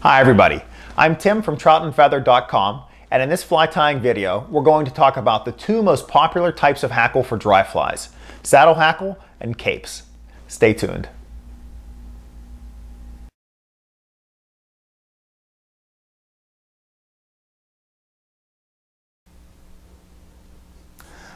Hi everybody, I'm Tim from troutandfeather.com, and in this fly tying video we're going to talk about the two most popular types of hackle for dry flies, saddle hackle and capes. Stay tuned.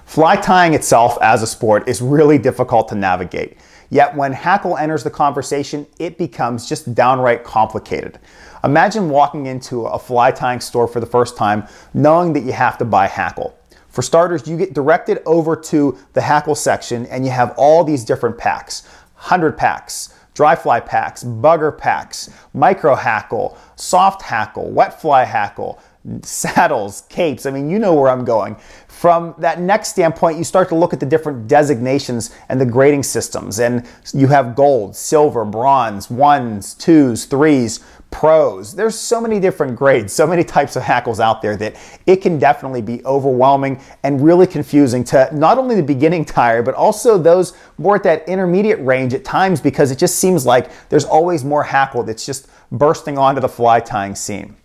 Fly tying itself as a sport is really difficult to navigate. Yet when hackle enters the conversation, it becomes just downright complicated. Imagine walking into a fly tying store for the first time, knowing that you have to buy hackle. For starters, you get directed over to the hackle section and you have all these different packs, 100 packs, dry fly packs, bugger packs, micro hackle, soft hackle, wet fly hackle, saddles, capes. I mean, you know where I'm going. From that next standpoint, you start to look at the different designations and the grading systems, and you have gold, silver, bronze, 1s, 2s, 3s, pros. There's so many different grades, so many types of hackles out there that it can definitely be overwhelming and really confusing to not only the beginning tire, but also those more at that intermediate range at times, because it just seems like there's always more hackle that's just bursting onto the fly tying scene.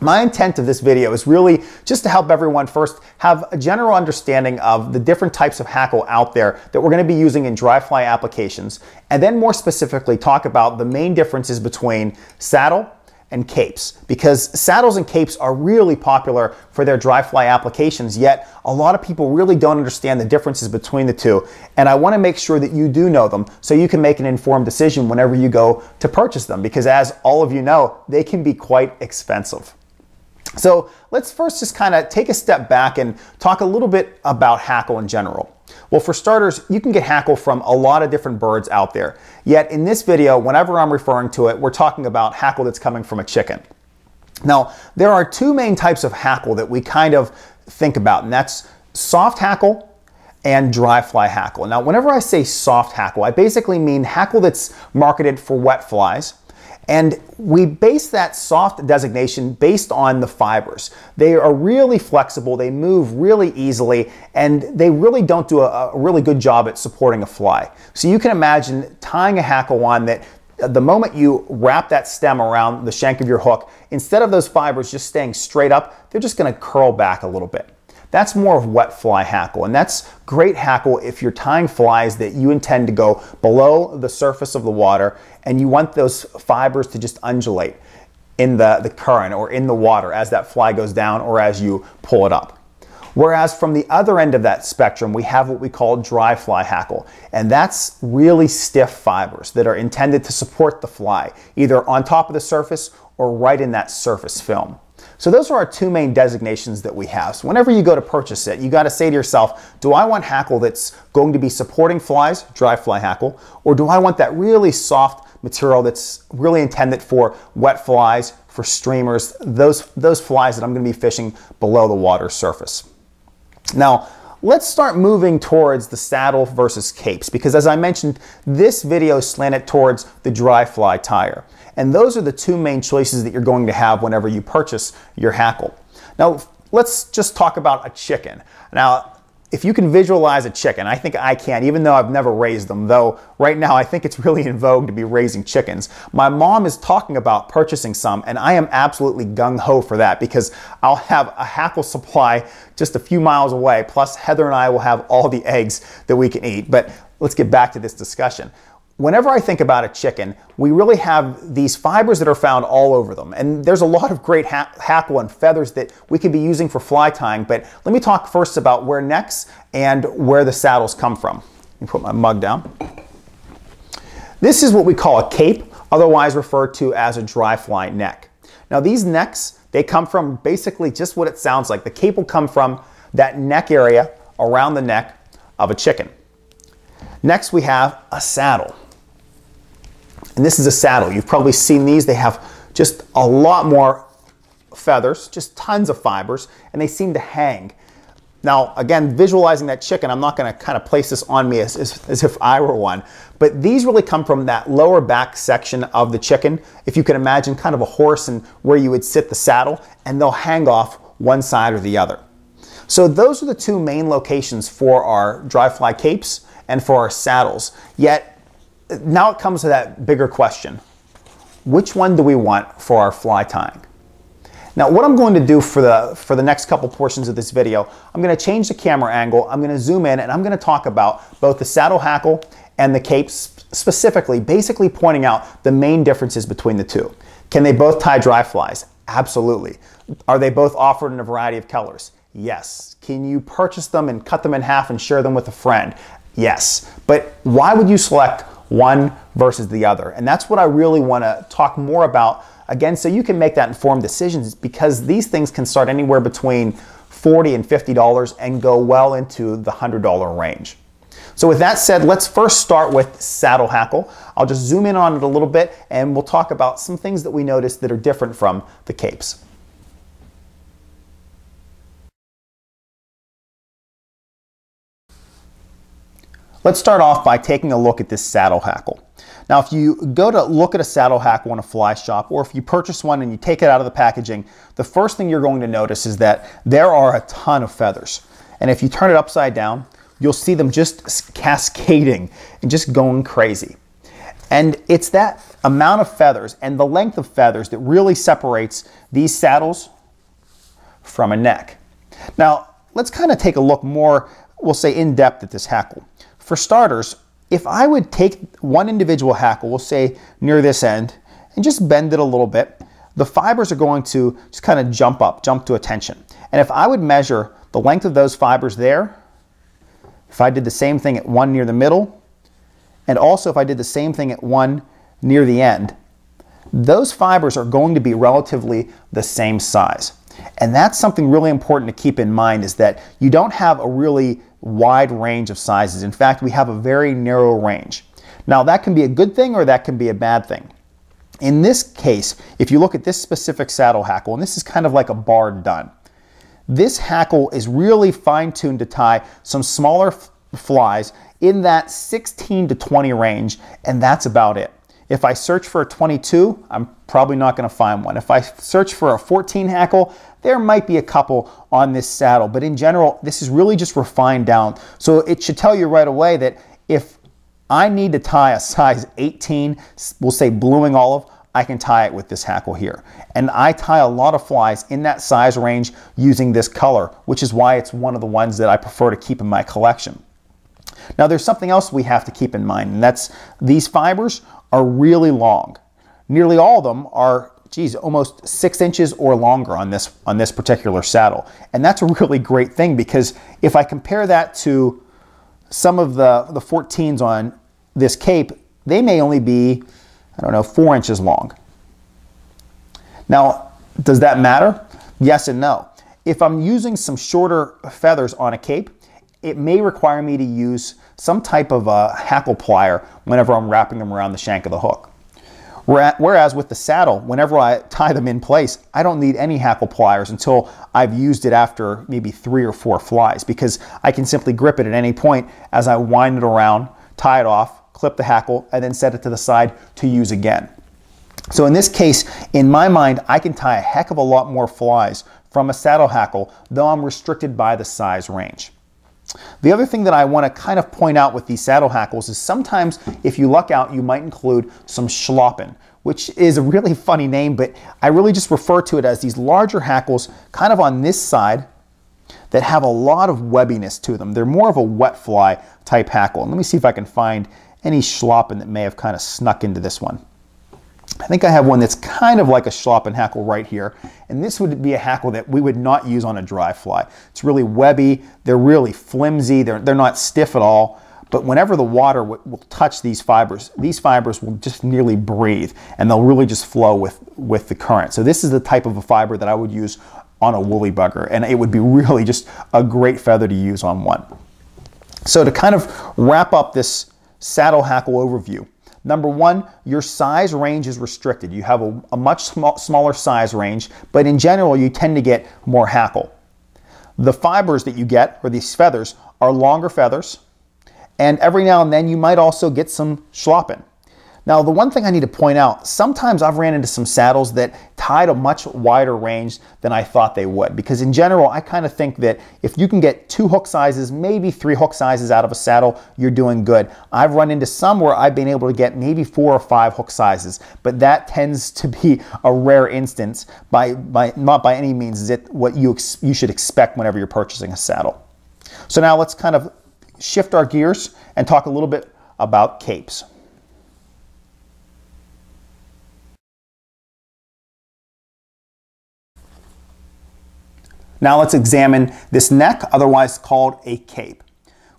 My intent of this video is really just to help everyone first have a general understanding of the different types of hackle out there that we're going to be using in dry fly applications, and then more specifically talk about the main differences between saddle and capes, because saddles and capes are really popular for their dry fly applications, yet a lot of people really don't understand the differences between the two, and I want to make sure that you do know them so you can make an informed decision whenever you go to purchase them, because as all of you know, they can be quite expensive. So let's first just kind of take a step back and talk a little bit about hackle in general. Well, for starters, you can get hackle from a lot of different birds out there. Yet in this video, whenever I'm referring to it, we're talking about hackle that's coming from a chicken. Now, there are two main types of hackle that we kind of think about, and that's soft hackle and dry fly hackle. Now, whenever I say soft hackle, I basically mean hackle that's marketed for wet flies. And we base that soft designation based on the fibers. They are really flexible, they move really easily, and they really don't do a really good job at supporting a fly. So you can imagine tying a hackle on that, the moment you wrap that stem around the shank of your hook, instead of those fibers just staying straight up, they're just gonna curl back a little bit. That's more of wet fly hackle, and that's great hackle if you're tying flies that you intend to go below the surface of the water and you want those fibers to just undulate in the current or in the water as that fly goes down or as you pull it up. Whereas from the other end of that spectrum, we have what we call dry fly hackle, and that's really stiff fibers that are intended to support the fly, either on top of the surface or right in that surface film. So those are our two main designations that we have. So whenever you go to purchase it, you got to say to yourself, do I want hackle that's going to be supporting flies, dry fly hackle, or do I want that really soft material that's really intended for wet flies, for streamers, those flies that I'm going to be fishing below the water surface? Now, let's start moving towards the saddle versus capes, because as I mentioned, this video slanted towards the dry fly tire. And those are the two main choices that you're going to have whenever you purchase your hackle. Now, let's just talk about a chicken. Now, if you can visualize a chicken, I think I can, even though I've never raised them, though right now I think it's really in vogue to be raising chickens. My mom is talking about purchasing some, and I am absolutely gung-ho for that, because I'll have a hackle supply just a few miles away, plus Heather and I will have all the eggs that we can eat. But let's get back to this discussion. Whenever I think about a chicken, we really have these fibers that are found all over them. And there's a lot of great hackle and feathers that we could be using for fly tying, but let me talk first about where necks and where the saddles come from. Let me put my mug down. This is what we call a cape, otherwise referred to as a dry fly neck. Now these necks, they come from basically just what it sounds like. The cape will come from that neck area around the neck of a chicken. Next we have a saddle. And this is a saddle. You've probably seen these. They have just a lot more feathers, just tons of fibers, and they seem to hang. Now, again, visualizing that chicken, I'm not going to kind of place this on me as if I were one, but these really come from that lower back section of the chicken. If you can imagine kind of a horse and where you would sit the saddle, and they'll hang off one side or the other. So those are the two main locations for our dry fly capes and for our saddles. Yet, now it comes to that bigger question. which one do we want for our fly tying? Now what I'm going to do for the next couple portions of this video, I'm going to change the camera angle, I'm going to zoom in, and I'm going to talk about both the saddle hackle and the cape specifically, basically pointing out the main differences between the two. Can they both tie dry flies? Absolutely. Are they both offered in a variety of colors? Yes. Can you purchase them and cut them in half and share them with a friend? Yes. But why would you select one versus the other? And that's what I really want to talk more about, again, so you can make that informed decisions, because these things can start anywhere between $40 and $50 and go well into the $100 range. So with that said, let's first start with saddle hackle. I'll just zoom in on it a little bit and we'll talk about some things that we noticed that are different from the capes. Let's start off by taking a look at this saddle hackle. Now, if you go to look at a saddle hackle in a fly shop, or if you purchase one and you take it out of the packaging, the first thing you're going to notice is that there are a ton of feathers. And if you turn it upside down, you'll see them just cascading and just going crazy. And it's that amount of feathers and the length of feathers that really separates these saddles from a neck. Now, let's kind of take a look more, we'll say in depth, at this hackle. For starters, if I would take one individual hackle, we'll say near this end, and just bend it a little bit, the fibers are going to just kind of jump up, jump to a tension. And if I would measure the length of those fibers there, if I did the same thing at one near the middle, and also if I did the same thing at one near the end, those fibers are going to be relatively the same size. And that's something really important to keep in mind, is that you don't have a really wide range of sizes. In fact, we have a very narrow range. Now that can be a good thing or that can be a bad thing. In this case, if you look at this specific saddle hackle, and this is kind of like a barred dun, this hackle is really fine-tuned to tie some smaller flies in that 16 to 20 range, and that's about it. If I search for a 22, I'm probably not going to find one. If I search for a 14 hackle, there might be a couple on this saddle, but in general, this is really just refined down. So it should tell you right away that if I need to tie a size 18, we'll say blooming olive, I can tie it with this hackle here. And I tie a lot of flies in that size range using this color, which is why it's one of the ones that I prefer to keep in my collection. Now there's something else we have to keep in mind, and that's these fibers are really long. Nearly all of them are, geez, almost 6 inches or longer on this particular saddle. And that's a really great thing, because if I compare that to some of the 14s on this cape, they may only be, I don't know, 4 inches long. Now, does that matter? Yes and no. If I'm using some shorter feathers on a cape, it may require me to use some type of a hackle plier whenever I'm wrapping them around the shank of the hook. Whereas with the saddle, whenever I tie them in place, I don't need any hackle pliers until I've used it after maybe 3 or 4 flies, because I can simply grip it at any point as I wind it around, tie it off, clip the hackle, and then set it to the side to use again. So in this case, in my mind, I can tie a heck of a lot more flies from a saddle hackle, though I'm restricted by the size range. The other thing that I want to kind of point out with these saddle hackles is sometimes, if you luck out, you might include some schloppen, which is a really funny name, but I really just refer to it as these larger hackles kind of on this side that have a lot of webbiness to them. They're more of a wet fly type hackle. And let me see if I can find any schloppen that may have kind of snuck into this one. I think I have one that's kind of like a schloppen hackle right here, and this would be a hackle that we would not use on a dry fly. It's really webby, they're really flimsy, they're not stiff at all, but whenever the water will touch these fibers will just nearly breathe, and they'll really just flow with the current. So this is the type of a fiber that I would use on a woolly bugger, and it would be really just a great feather to use on one. So to kind of wrap up this saddle hackle overview. Number one, your size range is restricted. You have a much smaller size range, but in general, you tend to get more hackle. The fibers that you get, or these feathers, are longer feathers, and every now and then you might also get some schloppen. Now, the one thing I need to point out, sometimes I've ran into some saddles that tied a much wider range than I thought they would, because in general, I kind of think that if you can get 2 hook sizes, maybe 3 hook sizes out of a saddle, you're doing good. I've run into some where I've been able to get maybe 4 or 5 hook sizes, but that tends to be a rare instance. Not by any means is it what you should expect whenever you're purchasing a saddle. So now let's kind of shift our gears and talk a little bit about capes. Now let's examine this neck, otherwise called a cape.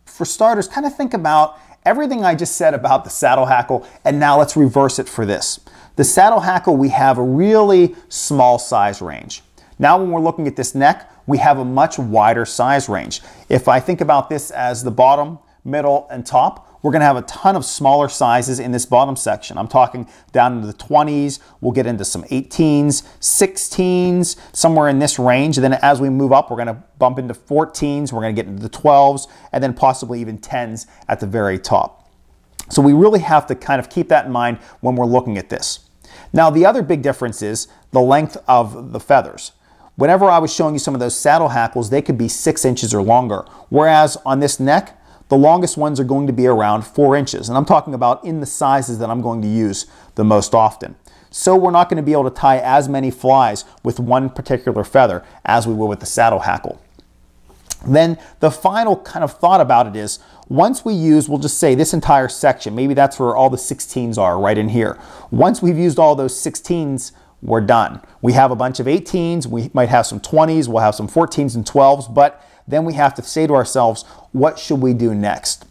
For starters, kind of think about everything I just said about the saddle hackle, and now let's reverse it for this. The saddle hackle, we have a really small size range. Now when we're looking at this neck, we have a much wider size range. If I think about this as the bottom, middle, and top, we're going to have a ton of smaller sizes in this bottom section. I'm talking down into the 20s. We'll get into some 18s, 16s, somewhere in this range. And then as we move up, we're going to bump into 14s. We're going to get into the 12s and then possibly even 10s at the very top. So we really have to kind of keep that in mind when we're looking at this. Now, the other big difference is the length of the feathers. Whenever I was showing you some of those saddle hackles, they could be 6 inches or longer. Whereas on this neck, the longest ones are going to be around 4 inches, and I'm talking about in the sizes that I'm going to use the most often. So we're not going to be able to tie as many flies with one particular feather as we would with the saddle hackle. Then the final kind of thought about it is, once we use, we'll just say this entire section, maybe that's where all the 16s are, right in here. Once we've used all those 16s, we're done. We have a bunch of 18s, we might have some 20s, we'll have some 14s and 12s, but then we have to say to ourselves, what should we do next?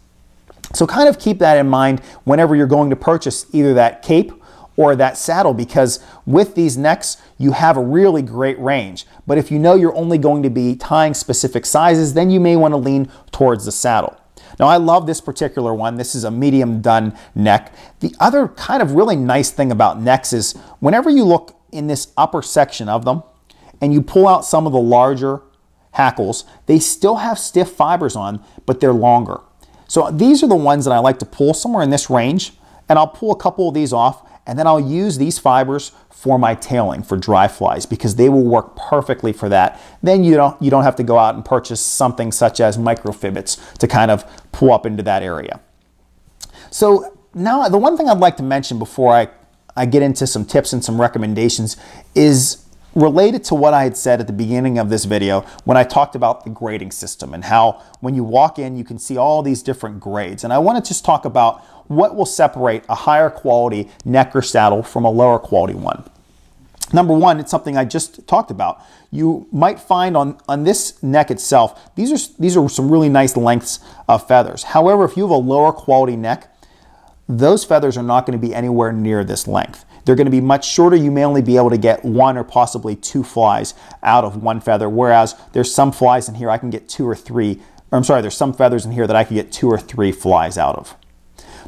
So kind of keep that in mind whenever you're going to purchase either that cape or that saddle, because with these necks, you have a really great range. But if you know you're only going to be tying specific sizes, then you may want to lean towards the saddle. Now, I love this particular one. This is a medium dun neck. The other kind of really nice thing about necks is whenever you look in this upper section of them and you pull out some of the larger hackles, they still have stiff fibers on, but they're longer. So these are the ones that I like to pull somewhere in this range, and I'll pull a couple of these off, and then I'll use these fibers for my tailing for dry flies, because they will work perfectly for that. Then you don't have to go out and purchase something such as microfibbits to kind of pull up into that area. So now the one thing I'd like to mention before I get into some tips and some recommendations is related to what I had said at the beginning of this video when I talked about the grading system and how when you walk in, you can see all these different grades. And I want to just talk about what will separate a higher quality neck or saddle from a lower quality one. Number one, it's something I just talked about. You might find on this neck itself, these are some really nice lengths of feathers. However, if you have a lower quality neck, those feathers are not going to be anywhere near this length. They're going to be much shorter. You may only be able to get 1 or possibly 2 flies out of one feather, whereas there's some flies in here I can get 2 or 3, or I'm sorry, there's some feathers in here that I can get 2 or 3 flies out of.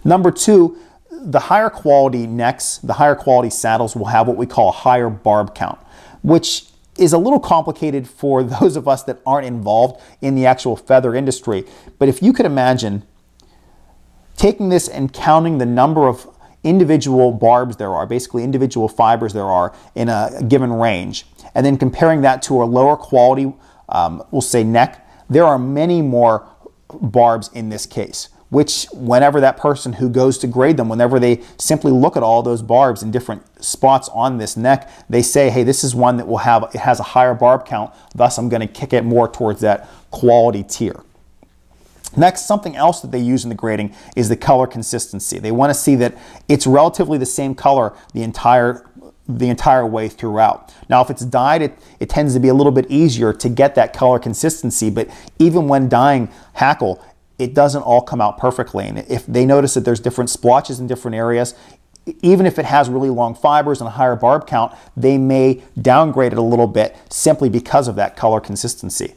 Number two, the higher quality necks, the higher quality saddles will have what we call a higher barb count, which is a little complicated for those of us that aren't involved in the actual feather industry. But if you could imagine taking this and counting the number of individual barbs there are, basically individual fibers there are in a given range, and then comparing that to a lower quality, we'll say neck, there are many more barbs in this case, which whenever that person who goes to grade them, whenever they simply look at all those barbs in different spots on this neck, they say, hey, this is one that will have, it has a higher barb count, thus I'm gonna kick it more towards that quality tier. Next, something else that they use in the grading is the color consistency. They want to see that it's relatively the same color the entire way throughout. Now, if it's dyed, it tends to be a little bit easier to get that color consistency, but even when dyeing hackle, it doesn't all come out perfectly. And if they notice that there's different splotches in different areas, even if it has really long fibers and a higher barb count, they may downgrade it a little bit simply because of that color consistency.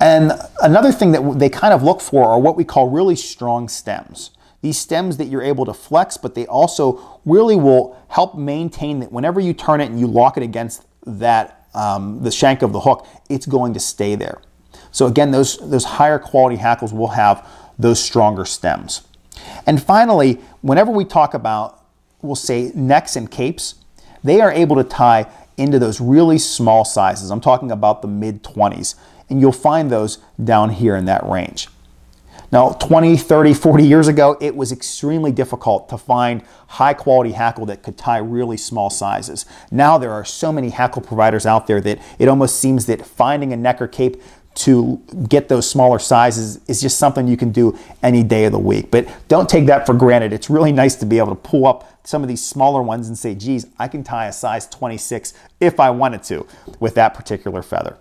And another thing that they kind of look for are what we call really strong stems. These stems that you're able to flex, but they also really will help maintain that whenever you turn it and you lock it against that, the shank of the hook, it's going to stay there. So again, those higher quality hackles will have those stronger stems. And finally, whenever we talk about, we'll say necks and capes, they are able to tie into those really small sizes. I'm talking about the mid-20s, and you'll find those down here in that range. Now, 20, 30, 40 years ago, it was extremely difficult to find high-quality hackle that could tie really small sizes. Now there are so many hackle providers out there that it almost seems that finding a neck or cape to get those smaller sizes is just something you can do any day of the week. But don't take that for granted. It's really nice to be able to pull up some of these smaller ones and say, geez, I can tie a size 26 if I wanted to with that particular feather.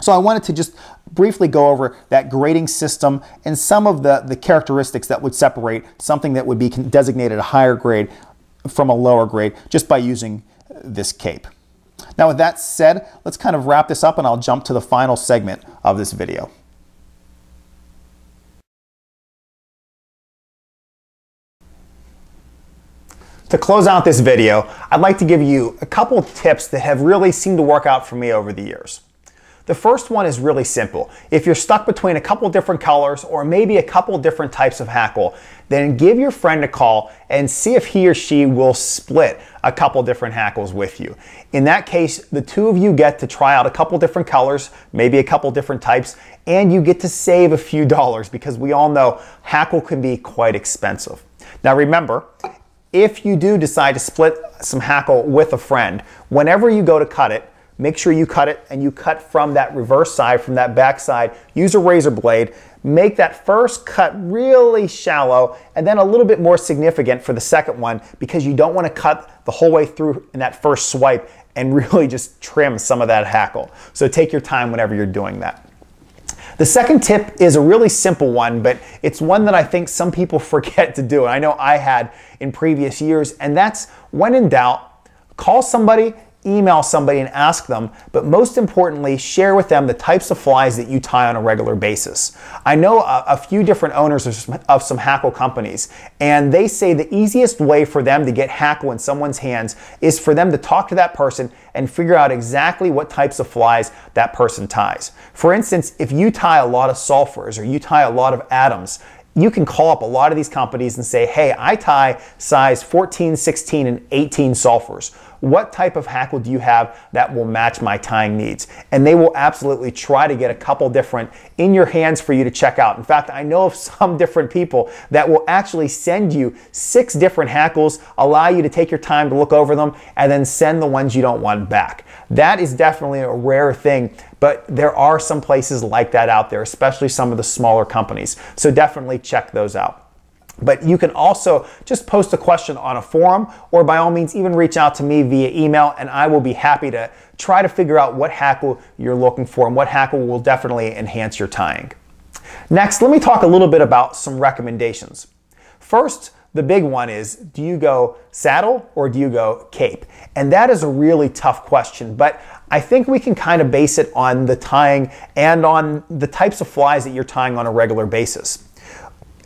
So I wanted to just briefly go over that grading system and some of the characteristics that would separate something that would be designated a higher grade from a lower grade just by using this cape. Now with that said, let's kind of wrap this up and I'll jump to the final segment of this video. To close out this video, I'd like to give you a couple tips that have really seemed to work out for me over the years. The first one is really simple. If you're stuck between a couple different colors or maybe a couple different types of hackle, then give your friend a call and see if he or she will split a couple different hackles with you. In that case, the two of you get to try out a couple different colors, maybe a couple different types, and you get to save a few dollars because we all know hackle can be quite expensive. Now remember, if you do decide to split some hackle with a friend, whenever you go to cut it, make sure you cut it and you cut from that reverse side, from that back side. Use a razor blade. Make that first cut really shallow and then a little bit more significant for the second one because you don't want to cut the whole way through in that first swipe and really just trim some of that hackle. So take your time whenever you're doing that. The second tip is a really simple one, but it's one that I think some people forget to do. And I know I had in previous years, and that's when in doubt, call somebody, email somebody and ask them, but most importantly, share with them the types of flies that you tie on a regular basis. I know a few different owners of some hackle companies, and they say the easiest way for them to get hackle in someone's hands is for them to talk to that person and figure out exactly what types of flies that person ties. For instance, if you tie a lot of sulfurs or you tie a lot of atoms, you can call up a lot of these companies and say, hey, I tie size 14, 16, and 18 sulfurs. What type of hackle do you have that will match my tying needs? And they will absolutely try to get a couple different in your hands for you to check out. In fact, I know of some different people that will actually send you 6 different hackles, allow you to take your time to look over them, and then send the ones you don't want back. That is definitely a rare thing, but there are some places like that out there, especially some of the smaller companies. So definitely check those out. But you can also just post a question on a forum or by all means even reach out to me via email and I will be happy to try to figure out what hackle you're looking for and what hackle will definitely enhance your tying. Next, let me talk a little bit about some recommendations. First, the big one is, do you go saddle or do you go cape? And that is a really tough question, but I think we can kind of base it on the tying and on the types of flies that you're tying on a regular basis.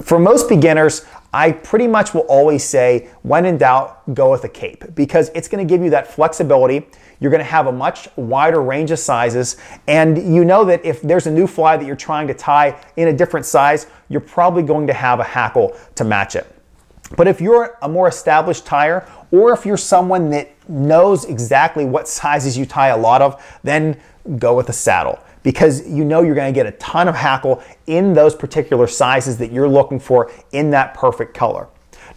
For most beginners, I pretty much will always say, when in doubt, go with a cape because it's going to give you that flexibility. You're going to have a much wider range of sizes, and you know that if there's a new fly that you're trying to tie in a different size, you're probably going to have a hackle to match it. But if you're a more established tier, or if you're someone that knows exactly what sizes you tie a lot of, then go with a saddle, because you know you're going to get a ton of hackle in those particular sizes that you're looking for in that perfect color.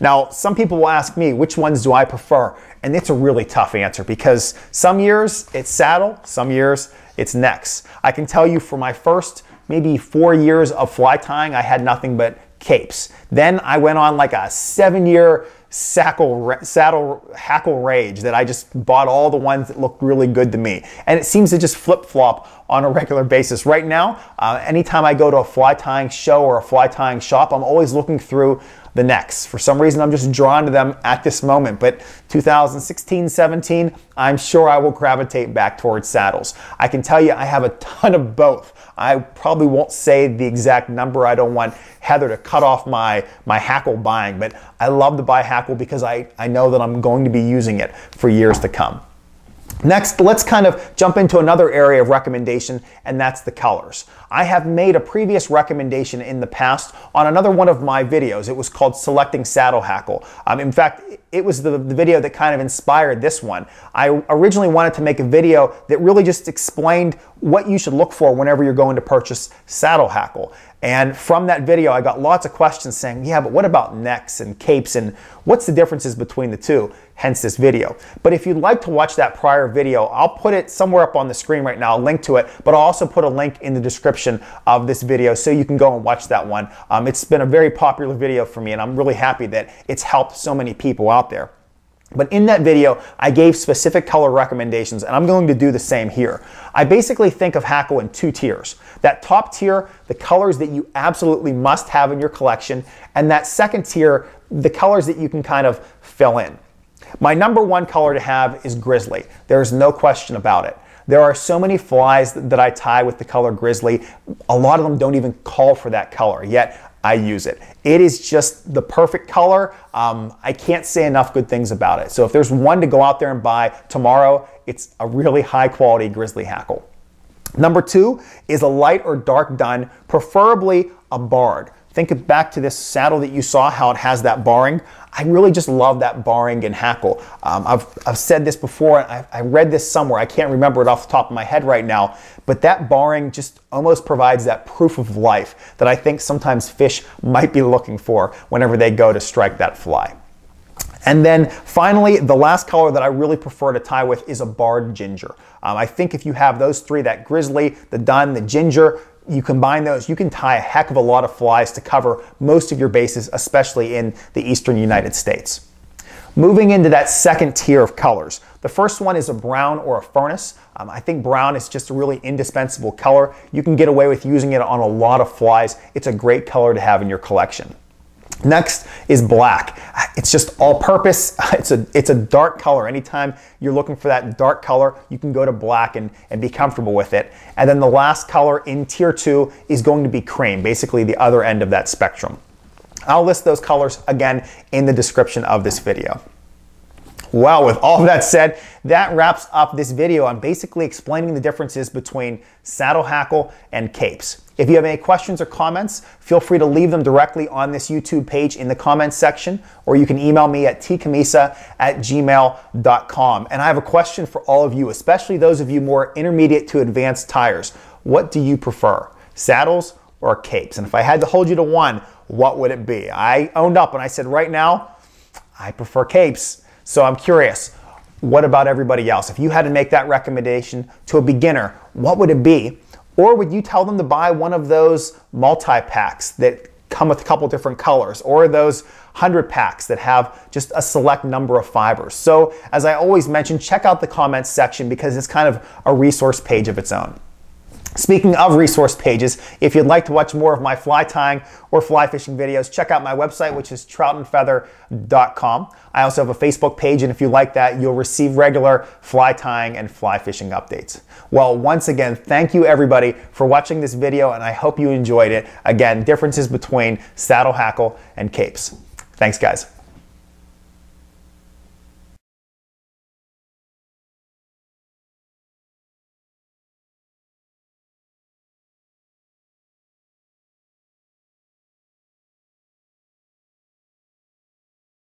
Now, some people will ask me, which ones do I prefer? And it's a really tough answer because some years it's saddle, some years it's necks. I can tell you for my first maybe 4 years of fly tying, I had nothing but capes. Then I went on like a 7-year saddle hackle rage that I just bought all the ones that looked really good to me. And it seems to just flip-flop on a regular basis. Right now, anytime I go to a fly tying show or a fly tying shop, I'm always looking through the necks. For some reason, I'm just drawn to them at this moment, but 2016, 17, I'm sure I will gravitate back towards saddles. I can tell you I have a ton of both. I probably won't say the exact number. I don't want Heather to cut off my hackle buying, but I love to buy hackle because I know that I'm going to be using it for years to come. Next, let's kind of jump into another area of recommendation, and that's the colors. I have made a previous recommendation in the past on another one of my videos. It was called Selecting Saddle Hackle. In fact, it was the video that kind of inspired this one. I originally wanted to make a video that really just explained what you should look for whenever you're going to purchase saddle hackle. And from that video, I got lots of questions saying, yeah, but what about necks and capes and what's the differences between the two? Hence this video. But if you'd like to watch that prior video, I'll put it somewhere up on the screen right now, I'll link to it, but I'll also put a link in the description of this video so you can go and watch that one. It's been a very popular video for me, and I'm really happy that it's helped so many people out there. But in that video, I gave specific color recommendations, and I'm going to do the same here. I basically think of hackle in two tiers. That top tier, the colors that you absolutely must have in your collection, and that second tier, the colors that you can kind of fill in. My number one color to have is grizzly. There's no question about it. There are so many flies that I tie with the color grizzly. A lot of them don't even call for that color, yet I use it. It is just the perfect color. I can't say enough good things about it. So if there's one to go out there and buy tomorrow, it's a really high quality grizzly hackle. Number two is a light or dark dun, preferably a barred. Think back to this saddle that you saw, how it has that barring. I really just love that barring and hackle. I've said this before, and I read this somewhere. I can't remember it off the top of my head right now, but that barring just almost provides that proof of life that I think sometimes fish might be looking for whenever they go to strike that fly. And then finally, the last color that I really prefer to tie with is a barred ginger. I think if you have those three, that grizzly, the dun, the ginger, you combine those, you can tie a heck of a lot of flies to cover most of your bases, especially in the eastern United States. Moving into that second tier of colors. The first one is a brown or a furnace. I think brown is just a really indispensable color. You can get away with using it on a lot of flies. It's a great color to have in your collection. Next is black. It's just all purpose. It's a dark color. Anytime you're looking for that dark color, you can go to black and be comfortable with it. And then the last color in tier two is going to be cream, basically the other end of that spectrum. I'll list those colors again in the description of this video. Well, with all that said, that wraps up this video on basically explaining the differences between saddle hackle and capes. If you have any questions or comments, feel free to leave them directly on this YouTube page in the comments section, or you can email me at tcammisa@gmail.com. And I have a question for all of you, especially those of you more intermediate to advanced tires. What do you prefer, saddles or capes? And if I had to hold you to one, what would it be? I owned up and I said right now, I prefer capes. So I'm curious, what about everybody else? If you had to make that recommendation to a beginner, what would it be? Or would you tell them to buy one of those multi-packs that come with a couple different colors, or those 100 packs that have just a select number of fibers? So as I always mention, check out the comments section because it's kind of a resource page of its own. Speaking of resource pages, if you'd like to watch more of my fly tying or fly fishing videos, check out my website, which is troutandfeather.com. I also have a Facebook page, and if you like that, you'll receive regular fly tying and fly fishing updates. Well, once again, thank you everybody for watching this video, and I hope you enjoyed it. Again, differences between saddle hackle and capes. Thanks, guys.